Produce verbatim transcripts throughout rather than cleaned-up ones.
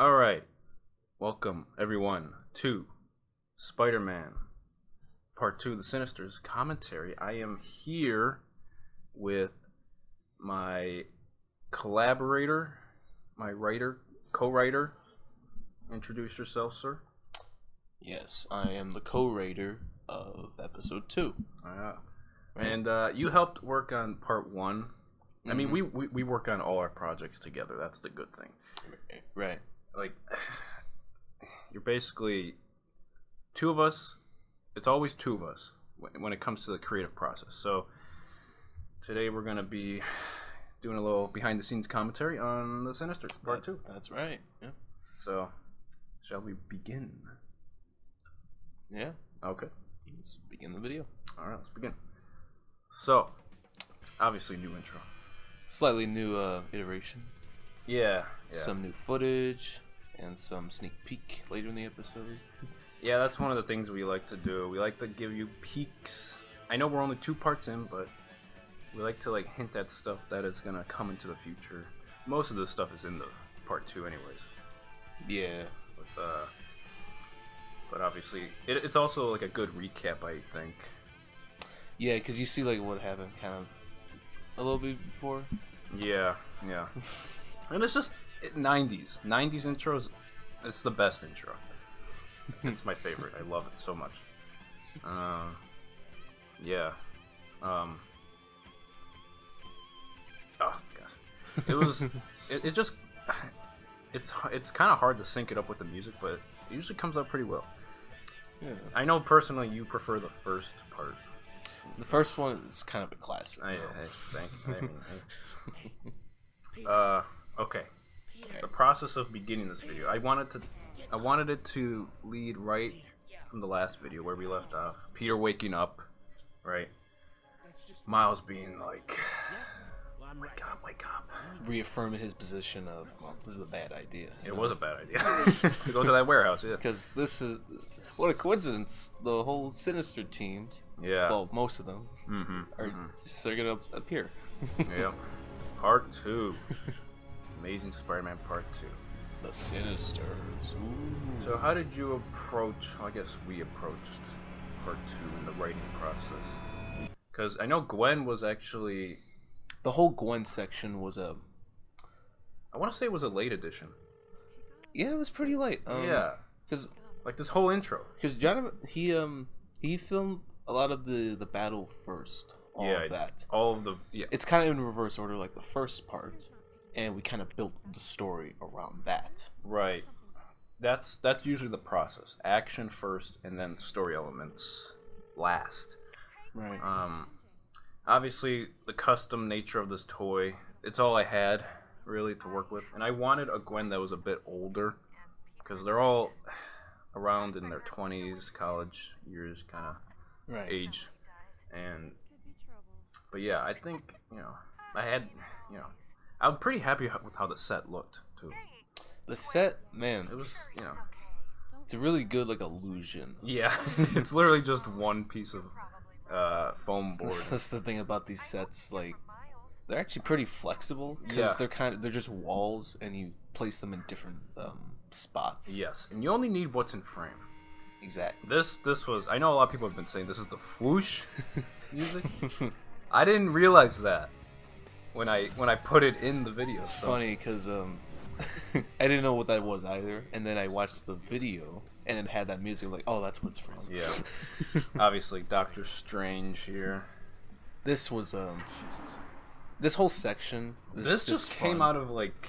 Alright, welcome everyone to Spider-Man Part two, the Sinisters Commentary. I am here with my collaborator, my writer, co-writer. Introduce yourself, sir. Yes, I am the co-writer of episode two. Uh, and uh, you helped work on part one. Mm-hmm. I mean, we, we, we work on all our projects together. That's the good thing. Right. Like, you're basically two of us. It's always two of us when it comes to the creative process. So today we're going to be doing a little behind-the-scenes commentary on the Sinisters Part two. That's right. Yeah. So, shall we begin? Yeah. Okay. Let's begin the video. All right, let's begin. So, obviously new intro. Slightly new uh, iteration. Yeah, yeah. Some new footage and some sneak peek later in the episode. Yeah, that's one of the things we like to do. We like to give you peeks. I know we're only two parts in, but we like to like hint at stuff that is gonna come into the future. Most of the stuff is in the part two, anyways. Yeah. But, uh, but obviously, it, it's also like a good recap, I think. Yeah, because you see like what happened, kind of a little bit before. Yeah, yeah. And it's just nineties intros. It's the best intro. It's my favorite. I love it so much. Um, yeah. Um. Oh gosh, it was. it, it just. It's it's kind of hard to sync it up with the music, but it usually comes out pretty well. Yeah. I know personally you prefer the first part. The first one is kind of a classic. I, I, thank you. I mean, I, uh. Okay, the process of beginning this video. I wanted to, I wanted it to lead right from the last video where we left off. Peter waking up, right? Miles being like, wake up, wake up. Reaffirming his position of, well, this is a bad idea. It know? was a bad idea to go to that warehouse, yeah. Because this is, what a coincidence, the whole Sinister team, yeah. well, most of them, mm-hmm, are mm-hmm. just going to up here. Yeah, part two. Amazing Spider-Man Part two. The Sinisters. Ooh. So how did you approach, I guess we approached Part two in the writing process? Because I know Gwen was actually... The whole Gwen section was a... I want to say it was a late edition. Yeah, it was pretty late. Um, yeah. Cause, like this whole intro. Because Jonathan, he um he filmed a lot of the, the battle first. All yeah, of that. All of the... Yeah. It's kind of in reverse order, like the first part. And we kind of built the story around that. Right. That's that's usually the process. Action first, and then story elements last. Right. Um, obviously, the custom nature of this toy, it's all I had, really, to work with. And I wanted a Gwen that was a bit older, because they're all around in their twenties, college years kind of right. age. And, but yeah, I think, you know, I had, you know... I'm pretty happy with how the set looked too. The set, man, it was you know, it's a really good like illusion. Yeah, it's literally just one piece of uh, foam board. That's the thing about these sets, like they're actually pretty flexible because yeah. they're kind of they're just walls and you place them in different um, spots. Yes, and you only need what's in frame. Exactly. This this was I know a lot of people have been saying this is the whoosh music. I didn't realize that. When I when I put it in the video, it's so. funny because um, I didn't know what that was either, and then I watched the video and it had that music. I'm like, oh, that's what's from. Yeah, obviously Doctor Strange here. This was um, this whole section. Was this just, just came out of like,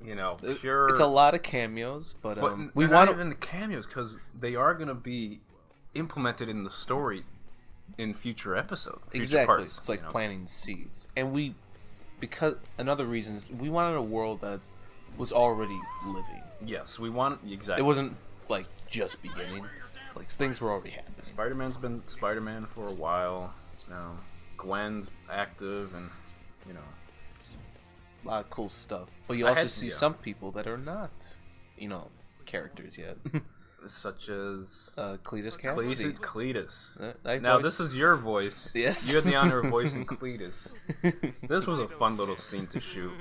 you know, pure. It's a lot of cameos, but, but um, we want not even the cameos because they are gonna be implemented in the story in future episodes. Exactly, parts, it's like you know? planting seeds, and we. Because another reason is we wanted a world that was already living. Yes, we want exactly. It wasn't like just beginning; like things were already happening. Spider-Man's been Spider-Man for a while now. Gwen's active, and you know, a lot of cool stuff. But you also had, see yeah. some people that are not, you know, characters yet, such as uh, Cletus Cassady. Cletus. Cletus. Uh, I now voiced... this is your voice. Yes, you had the honor of voicing Cletus. This was a fun little scene to shoot.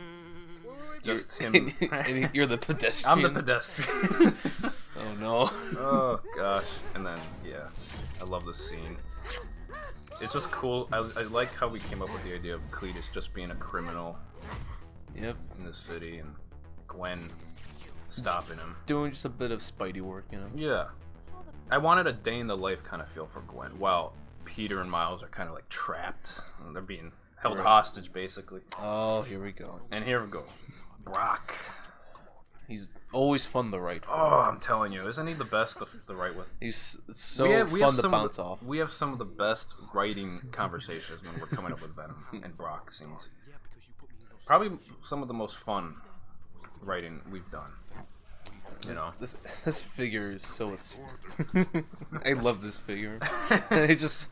just you're, him. And you're the pedestrian. I'm the pedestrian. Oh no. Oh gosh. And then yeah, I love this scene. It's just cool. I, I like how we came up with the idea of Cletus just being a criminal. Yep. In the city, and Gwen stopping him. Doing just a bit of Spidey work, you know. Yeah. I wanted a day in the life kind of feel for Gwen. While Peter and Miles are kind of like trapped. They're being held right. hostage, basically. Oh, here we go. And here we go. Brock. He's always fun to write. Oh, I'm telling you, isn't he the best to, to write with? He's so we have, we fun have to bounce the, off. We have some of the best writing conversations when we're coming up with Venom and Brock scenes. Probably some of the most fun writing we've done. You this, know, this this figure is so. I love this figure. It just,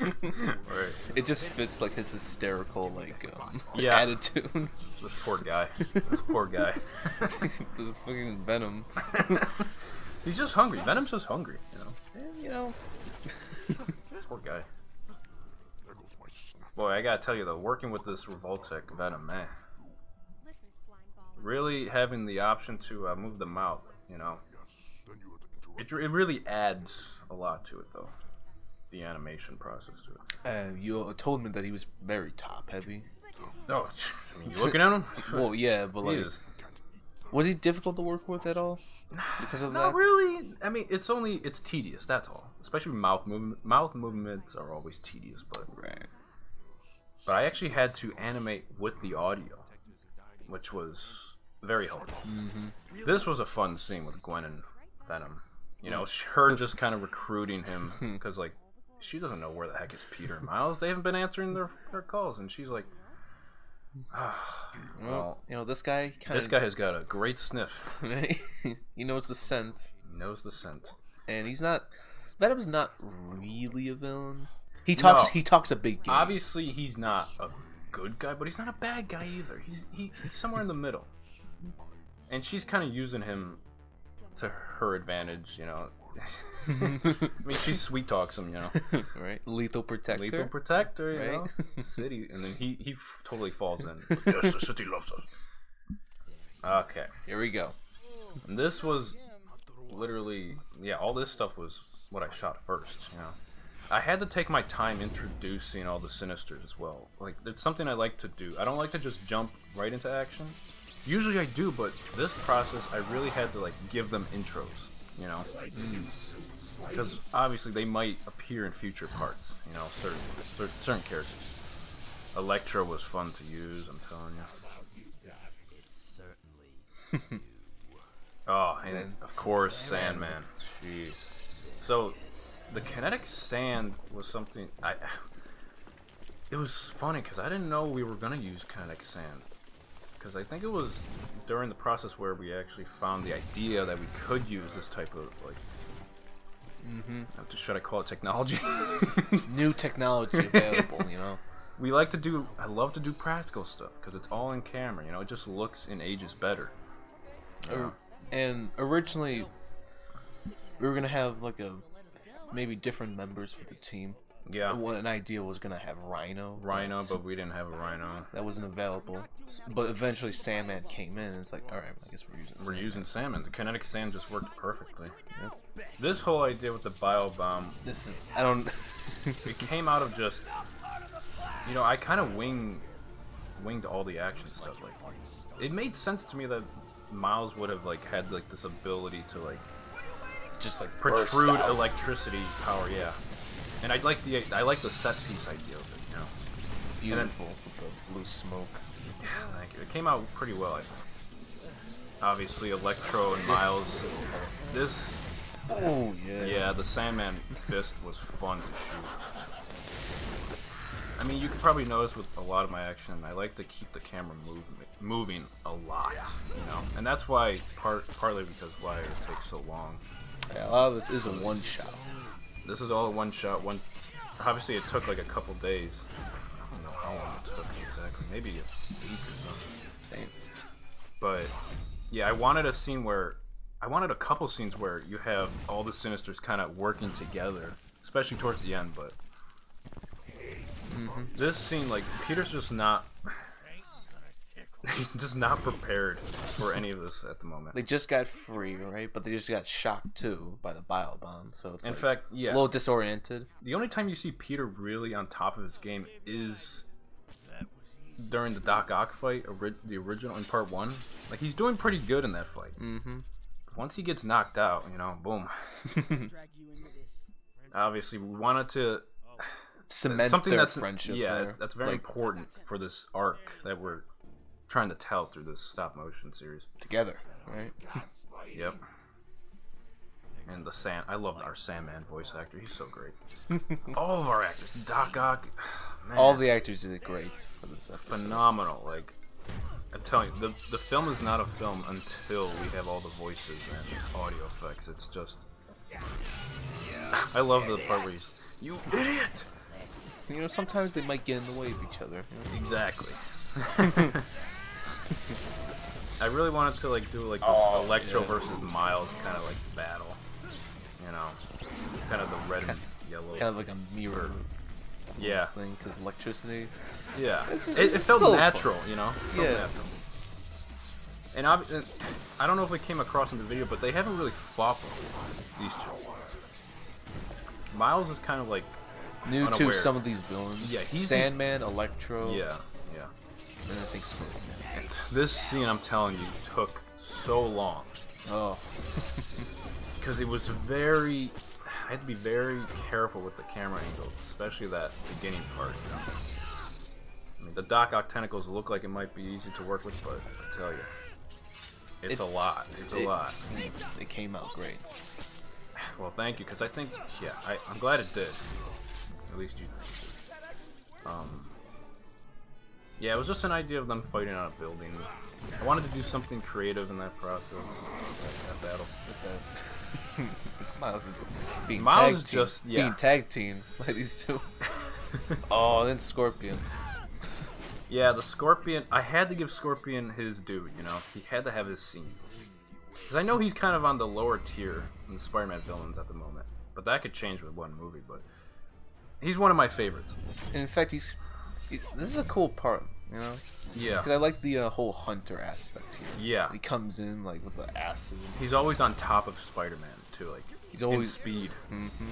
right. It just fits like his hysterical like um, yeah. attitude. This poor guy. This poor guy. The fucking Venom. He's just hungry. Venom's just hungry. You know. And, you know. Poor guy. Boy, I gotta tell you though, working with this Revoltech Venom, man. Really having the option to uh, move them out, you know, it, it really adds a lot to it, though, the animation process to it. Uh, you told me that he was very top-heavy. No, oh, you looking at him? Well, yeah, but like, he is. Was he difficult to work with at all? Because of Not that? really. I mean, it's only it's tedious. That's all. Especially mouth movement. Mouth movements are always tedious, but right. But I actually had to animate with the audio, which was very helpful. Mm-hmm. This was a fun scene with Gwen and Venom. You know, her just kind of recruiting him because, like, she doesn't know where the heck is Peter and Miles. They haven't been answering their their calls, and she's like, ah, well, well, you know, this guy. Kinda, this guy has got a great sniff. He knows the scent. He knows the scent. And he's not. Venom's not really a villain. He talks. No. He talks a big game. Obviously, he's not a good guy, but he's not a bad guy either. He's he, he's somewhere in the middle. And she's kind of using him to her advantage, you know. I mean, she sweet talks him, you know. Right? Lethal protector. Lethal protector, you right? know. City, and then he he totally falls in. Yes, the city loves us. Okay, here we go. And this was literally, yeah, all this stuff was what I shot first, you know. I had to take my time introducing all the Sinisters as well. Like, it's something I like to do. I don't like to just jump right into action. Usually I do, but this process, I really had to, like, give them intros, you know? Mm. Because, obviously, they might appear in future parts, you know, certain, certain characters. Electro was fun to use, I'm telling you. Oh, and, of course, Sandman. Jeez. So, the Kinetic Sand was something I... It was funny, because I didn't know we were going to use Kinetic Sand. Because I think it was during the process where we actually found the idea that we could use this type of, like... Mm-hmm. Should I call it technology? New technology available, you know? We like to do... I love to do practical stuff, because it's all in camera, you know? It just looks and ages better. Uh, and originally, we were going to have, like, a... maybe different members for the team. Yeah. What an idea was gonna have Rhino. Rhino, but, but we didn't have a Rhino. That wasn't available. But eventually Sandman came in, and it's like, all right, I guess we're using. We're Sandman. using Sandman. The Kinetic Sand just worked perfectly. Yep. This whole idea with the bio bomb. This is. I don't. It came out of just. You know, I kind of wing, winged all the action stuff. Like, it made sense to me that Miles would have like had like this ability to like. Just like protrude electricity power, yeah. And I like the I like the set piece idea of it, you know. Beautiful with the blue smoke. Yeah, thank you. It came out pretty well, I think. Obviously, Electro and Miles. This. this, this oh yeah. Yeah, the Sandman fist was fun to shoot. I mean, you can probably notice with a lot of my action, I like to keep the camera moving, moving a lot, you know. And that's why part partly because why it takes so long. Yeah, a lot of this is a one shot. This is all a one shot. One, obviously, it took like a couple days. I don't know how long it took exactly. Maybe a week or something. Damn. But yeah, I wanted a scene where I wanted a couple scenes where you have all the Sinisters kind of working together, especially towards the end. But mm-hmm. This scene, like Peter's just not. He's just not prepared for any of this at the moment. They just got free, right? But they just got shocked too by the bio bomb. So it's in like fact, yeah, a little disoriented. The only time you see Peter really on top of his game is during the Doc Ock fight, ori the original in part one. Like he's doing pretty good in that fight. Mm-hmm. Once he gets knocked out, you know, boom. Obviously, we wanted to cement something their that's friendship. Yeah, there. that's very like, important for this arc that we're trying to tell through this stop motion series together, right? Yep. And the sand. I love our Sandman voice actor. He's so great. All of our actors, Doc Ock, man. All the actors did it great for this episode. Phenomenal. Like I'm telling you, the the film is not a film until we have all the voices and audio effects. It's just. I love the part where he's, you idiot. You know, sometimes they might get in the way of each other. Exactly. I really wanted to like do like this oh, Electro yeah. versus Miles kind of like battle. You know, kind of the red kind, and yellow. Kind of like a mirror. Yeah. Thing because electricity. Yeah. Just, it, it felt natural, fun. you know. It felt yeah. Natural. And I, and I don't know if it came across in the video, but they haven't really fought before, these two. Miles is kind of like new unaware. to some of these villains. Yeah, he's Sandman, the, Electro. Yeah, yeah. And I think so. And this scene, I'm telling you, took so long. Oh. Because it was very. I had to be very careful with the camera angle, especially that beginning part. You know? I mean, the Doc Ock tentacles look like it might be easy to work with, but I tell you. It's it, a lot. It's it, a lot. It came out great. Well, thank you, because I think, yeah, I, I'm glad it did. At least you. Um. Yeah, it was just an idea of them fighting on a building. I wanted to do something creative in that process, that, that battle. That. Miles is being Miles tag team. just yeah. being tag team by these two. Oh, and then Scorpion. Yeah, the Scorpion, I had to give Scorpion his due, you know? He had to have his scene. Because I know he's kind of on the lower tier in the Spider-Man villains at the moment. But that could change with one movie, but he's one of my favorites. And in fact, he's, he's this is a cool part, you know? Yeah. Because I like the uh, whole hunter aspect here. Yeah. He comes in, like, with the acid. He's always on top of Spider-Man, too, like, he's always in speed. Mm-hmm.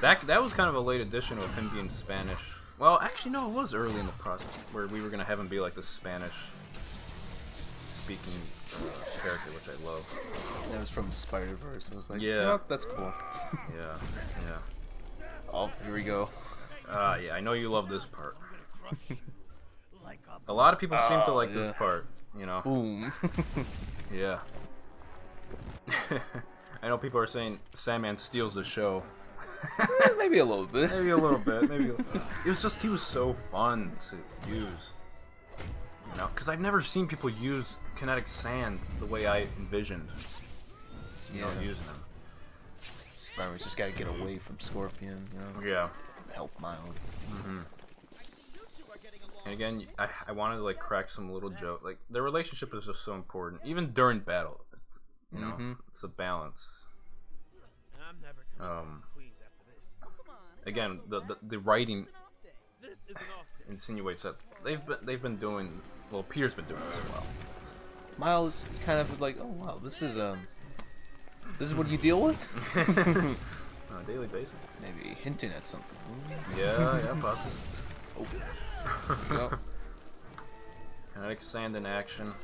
that, that was kind of a late addition with him being Spanish. Well, actually, no, it was early in the process where we were going to have him be like the Spanish-speaking uh, character, which I love. That was from Spider-Verse. I was like, yeah, oh, that's cool. Yeah, yeah. Oh, here we go. Ah, uh, yeah, I know you love this part. A lot of people oh, seem to like yeah. this part, you know. Boom. Yeah. I know people are saying Sandman steals the show. Maybe a little bit. Maybe a little bit. Maybe a little bit. It was just he was so fun to use, you know, because I've never seen people use Kinetic Sand the way I envisioned. You yeah. know, using them. Spider-Man's just got to get away from Scorpion, you know. Yeah. Help Miles. Mm-hmm. And again, I I wanted to like crack some little joke. Like their relationship is just so important, even during battle. You know, mm-hmm. it's a balance. Um. Again, the, the the writing insinuates that they've been they've been doing well. Peter's been doing this as well. Miles is kind of like, oh wow, this is um, this is what you deal with on a daily basis. Maybe hinting at something. Yeah, yeah, possibly. Oh, no. Kinetic Sand in action.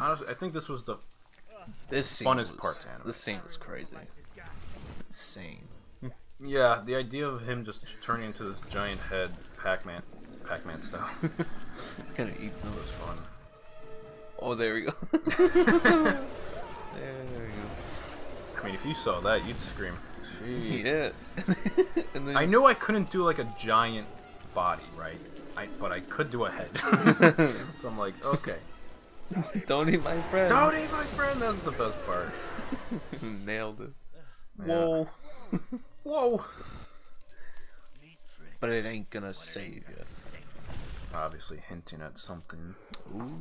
Honestly, I think this was the this funnest was, part to anime. This scene was crazy, insane. Yeah, the idea of him just turning into this giant head, Pac-Man, Pac-Man style. Gonna eat them. Was fun. Oh, there we go. there we go. I mean, if you saw that, you'd scream. Jeez. Yeah. And then I knew I couldn't do like a giant body, right? I but I could do a head. So I'm like, okay. Don't eat my friend. Don't eat my friend. That's the best part. Nailed it. Yeah. Whoa. Whoa! But it ain't gonna save you. Obviously hinting at something. Ooh.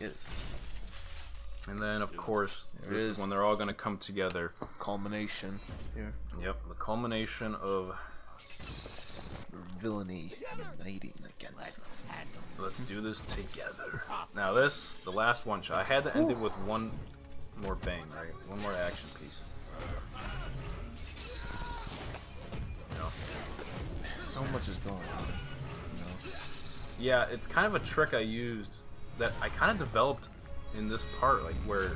Yes. And then, of course, there this is. is when they're all gonna come together. Culmination. Here. Yep, the culmination of villainy uniting against Let's them. Let's do this together. Now this, the last one shot. I had to end Ooh. it with one more bang, right? One more action piece. You know? So much is going on. You know? Yeah, it's kind of a trick I used that I kind of developed in this part, like where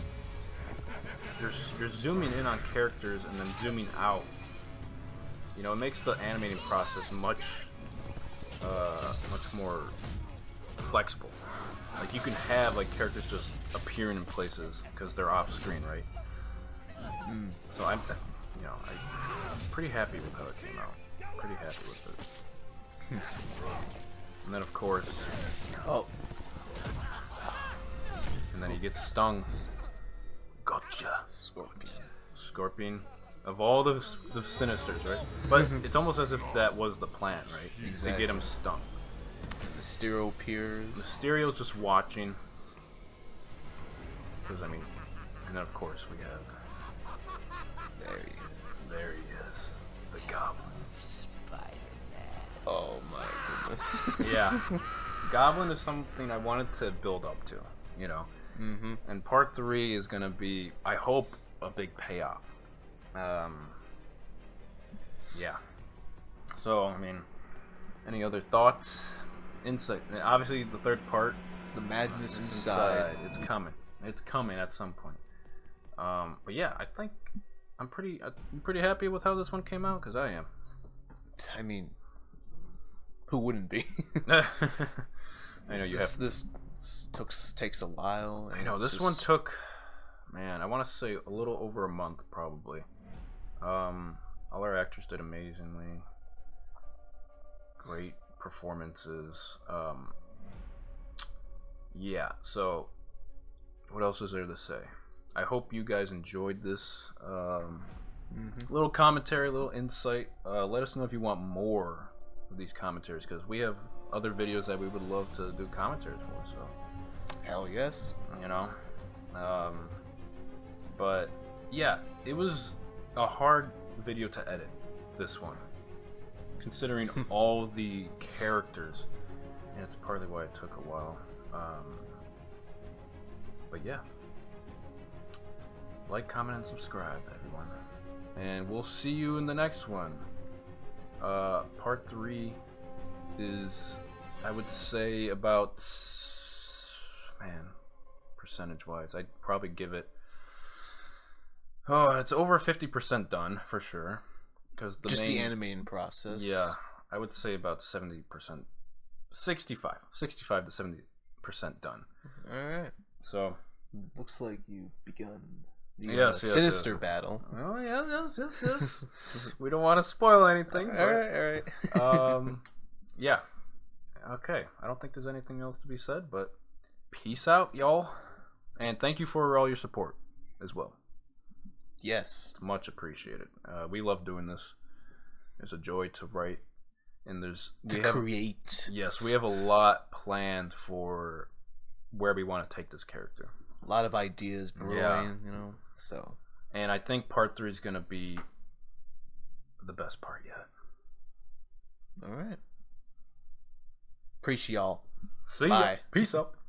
you're, you're zooming in on characters and then zooming out. You know, it makes the animating process much, uh, much more flexible. Like you can have like characters just appearing in places because they're off screen, right? Mm. So I'm, you know, I'm pretty happy with how it came out. Pretty happy with it. And then of course, oh, and then he gets stung. Gotcha, Scorpion. Scorpion. Of all the, the Sinisters, right? But it's almost as if that was the plan, right? Exactly. To get him stung. Mysterio appears. Mysterio's just watching. Because, I mean, and then of course we have... There he is. There he is. The Goblin. Spider-Man. Oh my goodness. Yeah. Goblin is something I wanted to build up to, you know? Mm-hmm. And part three is going to be, I hope, a big payoff. Um, yeah. So, I mean, any other thoughts? Insight. And obviously, the third part, the madness inside. inside. It's coming. It's coming at some point. Um, but yeah, I think I'm pretty, I'm pretty happy with how this one came out, because I am. I mean, who wouldn't be? I know you this, have. This took takes a while. I know this just... one took. Man, I want to say a little over a month, probably. Um, all our actors did amazingly. Great performances. Um, yeah, so what else is there to say? I hope you guys enjoyed this um, mm-hmm. little commentary, little insight. Uh, let us know if you want more of these commentaries, because we have other videos that we would love to do commentaries for. So, hell yes, you know. Um, but yeah, it was a hard video to edit, this one, considering all the characters, and it's partly why it took a while. Um, but yeah, like, comment, and subscribe, everyone, and we'll see you in the next one. Uh, part three is, I would say, about, man, percentage wise, I'd probably give it, oh, it's over fifty percent done for sure, because the just main, the animating process. Yeah, I would say about seventy percent, sixty-five to seventy percent done. All right. So looks like you've begun the yes, uh, yes, sinister yes. battle. Oh yeah, yes, yes, yes. We don't want to spoil anything. All right, all right. um, yeah. Okay. I don't think there's anything else to be said, but peace out, y'all, and thank you for all your support as well. Yes, it's much appreciated. Uh, we love doing this. It's a joy to write, and there's to we have, create. Yes, we have a lot planned for where we want to take this character. A lot of ideas brewing, yeah. you know. So, and I think part three is gonna be the best part yet. All right. Appreciate y'all. See Bye. ya. Peace out.